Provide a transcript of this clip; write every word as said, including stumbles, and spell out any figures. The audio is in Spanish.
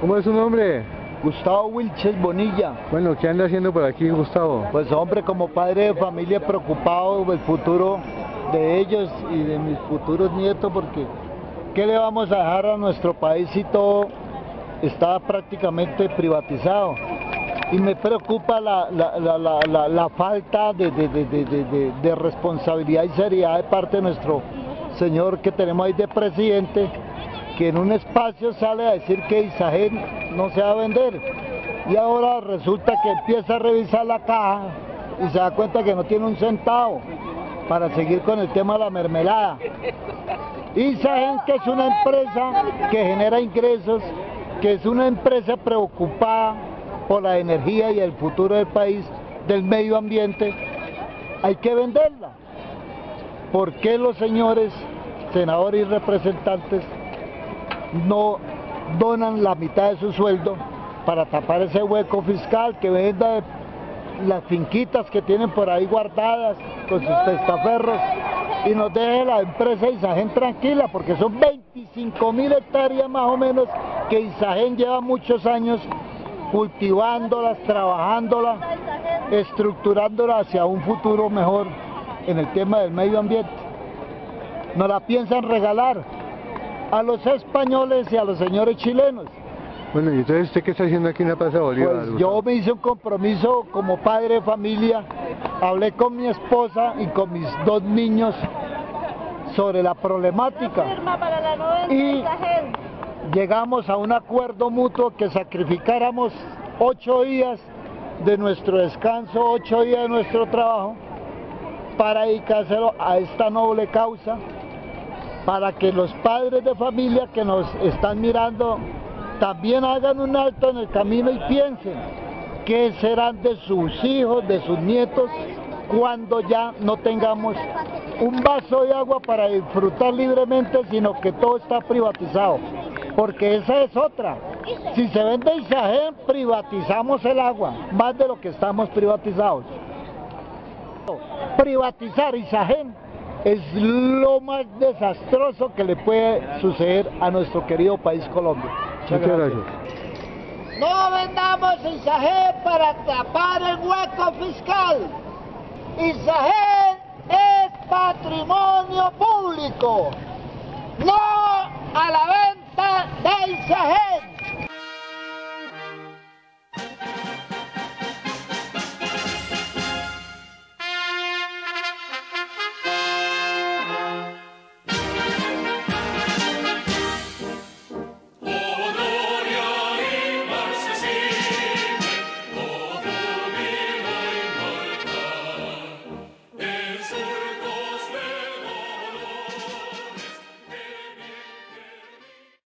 ¿Cómo es su nombre? Gustavo Wilches Bonilla. Bueno, ¿qué anda haciendo por aquí, Gustavo? Pues hombre, como padre de familia preocupado del futuro de ellos y de mis futuros nietos, porque ¿qué le vamos a dejar a nuestro país si todo está prácticamente privatizado? Y me preocupa la, la, la, la, la, la falta de, de, de, de, de, de responsabilidad y seriedad de parte de nuestro señor que tenemos ahí de presidente, que en un espacio sale a decir que Isagén no se va a vender y ahora resulta que empieza a revisar la caja y se da cuenta que no tiene un centavo para seguir con el tema de la mermelada. Isagén, que es una empresa que genera ingresos, que es una empresa preocupada por la energía y el futuro del país, del medio ambiente, hay que venderla. ¿Por qué los señores senadores y representantes no donan la mitad de su sueldo para tapar ese hueco fiscal, que venda las finquitas que tienen por ahí guardadas con sus testaferros y nos deje la empresa Isagén tranquila? Porque son veinticinco mil hectáreas más o menos que Isagén lleva muchos años cultivándolas, trabajándolas, estructurándolas hacia un futuro mejor en el tema del medio ambiente. Nos la piensan regalar a los españoles y a los señores chilenos. Bueno, ¿y entonces usted qué está haciendo aquí en la Plaza de Bolívar? Pues yo me hice un compromiso como padre de familia, hablé con mi esposa y con mis dos niños sobre la problemática y llegamos a un acuerdo mutuo que sacrificáramos ocho días de nuestro descanso, ocho días de nuestro trabajo para dedicárselo a esta noble causa, para que los padres de familia que nos están mirando también hagan un alto en el camino y piensen qué serán de sus hijos, de sus nietos, cuando ya no tengamos un vaso de agua para disfrutar libremente, sino que todo está privatizado, porque esa es otra. Si se vende Isagén, privatizamos el agua, más de lo que estamos privatizados. Privatizar Isagén es lo más desastroso que le puede suceder a nuestro querido país Colombia. Muchas gracias. gracias. No vendamos Isagén para tapar el hueco fiscal. Isagén es patrimonio público. No a la venta.